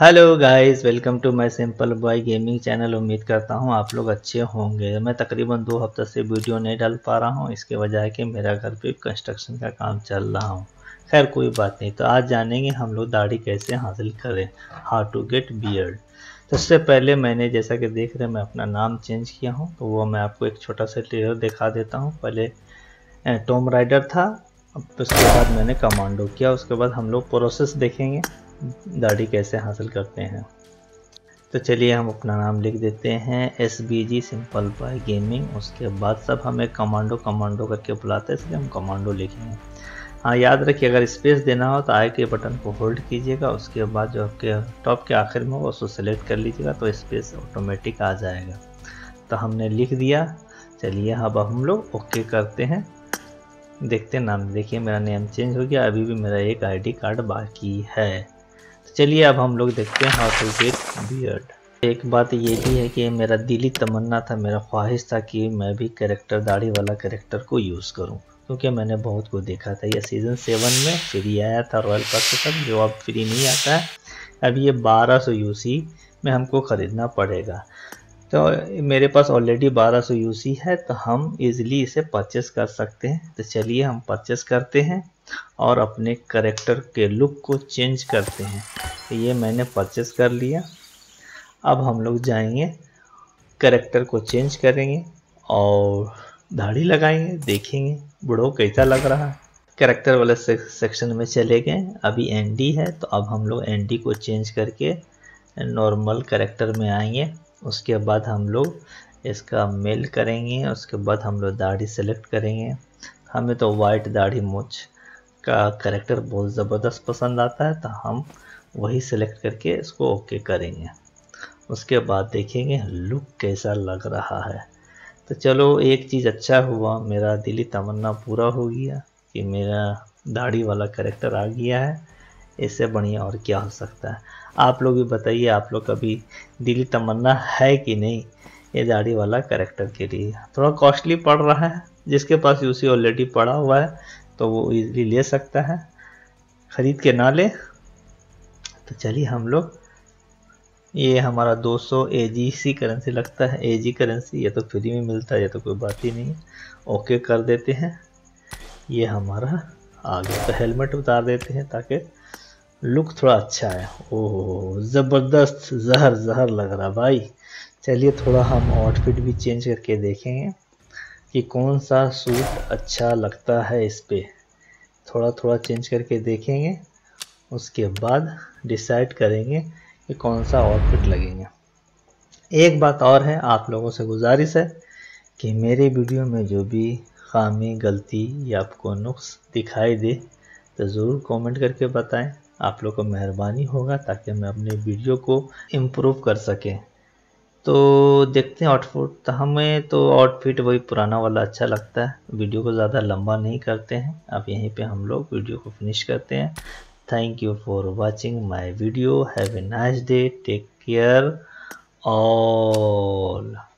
Hello guys, welcome to my simple boy gaming channel. उम्मीद करता हूं आप लोग अच्छे होंगे। मैं तकरीबन 2 हफ्ते से वीडियो नहीं डाल पा रहा हूं। इसके वजह है कि मेरा घर पे कंस्ट्रक्शन का काम चल रहा हो। खैर कोई बात नहीं। तो आज जानेंगे हम लोग दाढ़ी कैसे हासिल करें, हाउ टू गेट बियर्ड। तो उससे पहले मैंने, जैसा कि देख रहे हैं, मैं अपना नाम चेंज किया हूँ। तो वो मैं आपको एक छोटा सा ट्रेलर दिखा देता हूँ। पहले टॉम राइडर था, उसके बाद मैंने कमांडो किया, उसके बाद हम लोग प्रोसेस देखेंगे दाढ़ी कैसे हासिल करते हैं। तो चलिए हम अपना नाम लिख देते हैं SBG सिंपल बॉय गेमिंग। उसके बाद सब हमें कमांडो करके बुलाते हैं, इसलिए हम कमांडो लिखेंगे। हाँ, याद रखिए अगर स्पेस देना हो तो आई के बटन को होल्ड कीजिएगा, उसके बाद जो आपके टॉप के आखिर में होगा उसको सेलेक्ट कर लीजिएगा तो स्पेस ऑटोमेटिक आ जाएगा। तो हमने लिख दिया। चलिए अब हम लोग ओके करते हैं, देखते हैं नाम। देखिए मेरा नेम चेंज हो गया, अभी भी मेरा एक आईडी कार्ड बाकी है। चलिए अब हम लोग देखते हैं हाउ टू गेट बियर्ड। एक बात ये भी है कि मेरा दिली तमन्ना था, मेरा ख्वाहिश था कि मैं भी कैरेक्टर, दाढ़ी वाला कैरेक्टर को यूज़ करूं, क्योंकि मैंने बहुत को देखा था। ये सीज़न 7 में फ्री आया था रॉयल पास के साथ, जो अब फ्री नहीं आता है। अब ये 1200 UC में हमको ख़रीदना पड़ेगा। तो मेरे पास ऑलरेडी 1200 UC है, तो हम इज़िली इसे परचेस कर सकते हैं। तो चलिए हम परचेस करते हैं और अपने कैरेक्टर के लुक को चेंज करते हैं। तो ये मैंने परचेस कर लिया। अब हम लोग जाएंगे, कैरेक्टर को चेंज करेंगे और दाढ़ी लगाएंगे, देखेंगे बूढ़ो कैसा लग रहा है। कैरेक्टर वाले सेक्शन में चले गए। अभी एनडी है, तो अब हम लोग एनडी को चेंज करके नॉर्मल कैरेक्टर में आएंगे। उसके बाद हम लोग इसका मेल करेंगे, उसके बाद हम लोग दाढ़ी सेलेक्ट करेंगे। हमें तो वाइट दाढ़ी मूछ का कैरेक्टर बहुत ज़बरदस्त पसंद आता है, तो हम वही सेलेक्ट करके इसको ओके करेंगे। उसके बाद देखेंगे लुक कैसा लग रहा है। तो चलो एक चीज़ अच्छा हुआ, मेरा दिली तमन्ना पूरा हो गया कि मेरा दाढ़ी वाला कैरेक्टर आ गया है। इससे बढ़िया और क्या हो सकता है। आप लोग भी बताइए, आप लोग कभी दिली तमन्ना है कि नहीं ये दाढ़ी वाला कैरेक्टर के लिए। थोड़ा कॉस्टली पड़ रहा है, जिसके पास यूसी ऑलरेडी पड़ा हुआ है तो वो इजीली ले सकता है, ख़रीद के ना ले। तो चलिए हम लोग, ये हमारा 200 AGC करेंसी लगता है। AG करेंसी ये तो फ्री में मिलता है, ये तो कोई बात ही नहीं। ओके कर देते हैं। ये हमारा आ गया। तो हेलमेट उतार देते हैं ताकि लुक थोड़ा अच्छा है। ओह ज़बरदस्त, जहर लग रहा भाई। चलिए थोड़ा हम आउटफिट भी चेंज करके देखेंगे कि कौन सा सूट अच्छा लगता है। इस पर थोड़ा चेंज करके देखेंगे, उसके बाद डिसाइड करेंगे कि कौन सा आउटफिट लगेंगे। एक बात और है, आप लोगों से गुजारिश है कि मेरे वीडियो में जो भी खामी, गलती या आपको नुक्स दिखाई दे तो ज़रूर कमेंट करके बताएं। आप लोगों को मेहरबानी होगा ताकि मैं अपने वीडियो को इम्प्रूव कर सकें। तो देखते हैं आउटफिट। हमें तो आउटफिट वही पुराना वाला अच्छा लगता है। वीडियो को ज़्यादा लंबा नहीं करते हैं, अब यहीं पे हम लोग वीडियो को फिनिश करते हैं। Thank you for watching my video. Have a nice day, take care all.